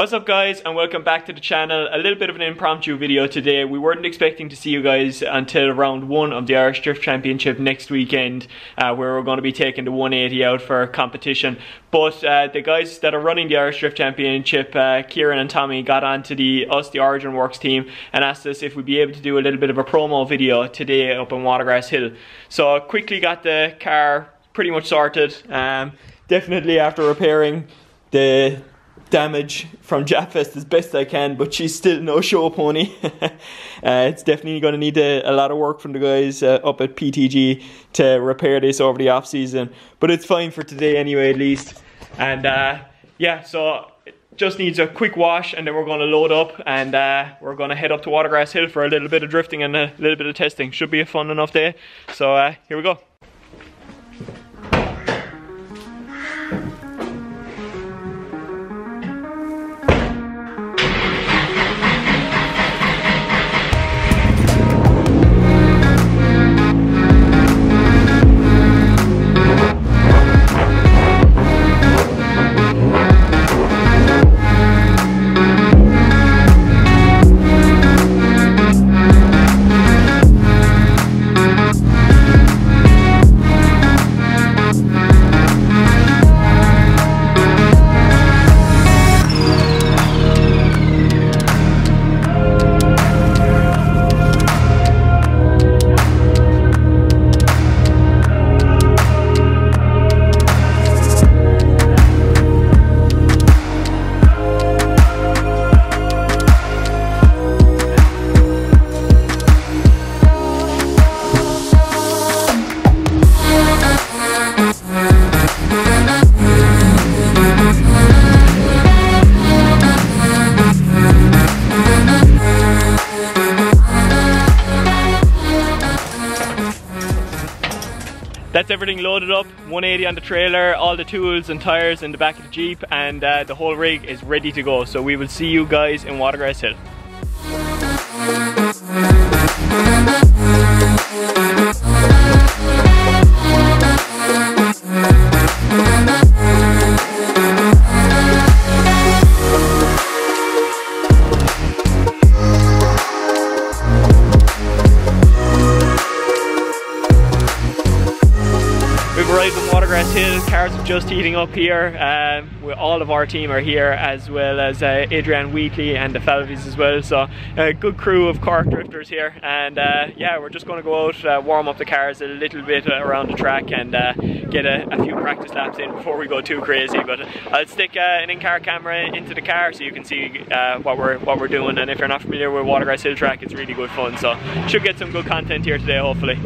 What's up guys, and welcome back to the channel. A little bit of an impromptu video today. We weren't expecting to see you guys until round one of the Irish Drift Championship next weekend, where we're going to be taking the 180 out for competition. But the guys that are running the Irish Drift Championship, Kieran and Tommy, got onto the Origin Works team and asked us if we'd be able to do a little bit of a promo video today up in Watergrasshill. So I quickly got the car pretty much sorted. Definitely after repairing the damage from Japfest as best I can, but she's still no show pony. It's definitely going to need a lot of work from the guys up at PTG to repair this over the off season, but it's fine for today anyway at least. And yeah, so it just needs a quick wash and then we're going to load up and we're going to head up to Watergrasshill for a little bit of drifting and a little bit of testing. Should be a fun enough day, so here we go. That's everything loaded up, 180 on the trailer, all the tools and tires in the back of the Jeep, and the whole rig is ready to go. So we will see you guys in Watergrasshill. Watergrasshill, cars are just heating up here. All of our team are here, as well as Adrian Wheatley and the Felvies as well. So a good crew of Cork drifters here, and yeah, we're just going to go out, warm up the cars a little bit around the track, and get a few practice laps in before we go too crazy. But I'll stick an in-car camera into the car so you can see what we're doing. And if you're not familiar with Watergrasshill track, it's really good fun. So should get some good content here today, hopefully.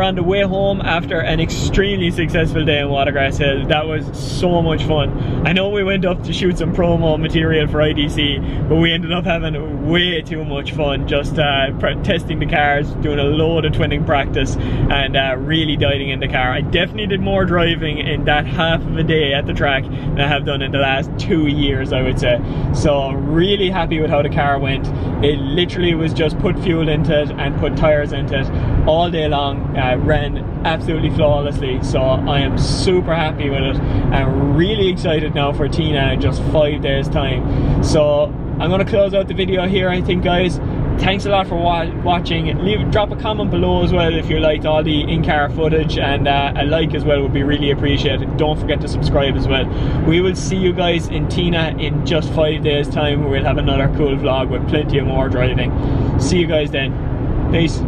On the way home after an extremely successful day in Watergrasshill. That was so much fun. I know we went up to shoot some promo material for IDC, but we ended up having way too much fun just testing the cars, doing a load of twinning practice, and really diving in the car. I definitely did more driving in that half of a day at the track than I have done in the last 2 years, I would say. So really happy with how the car went. It literally was just put fuel into it and put tires into it all day long. Ran absolutely flawlessly, so I am super happy with it. I'm really excited now for Tina in just 5 days time. So I'm going to close out the video here, I think, guys. Thanks a lot for watching. Drop a comment below as well if you liked all the in-car footage, and a like as well would be really appreciated. Don't forget to subscribe as well. We will see you guys in Tina in just 5 days time. We'll have another cool vlog with plenty of more driving. See you guys then. Peace.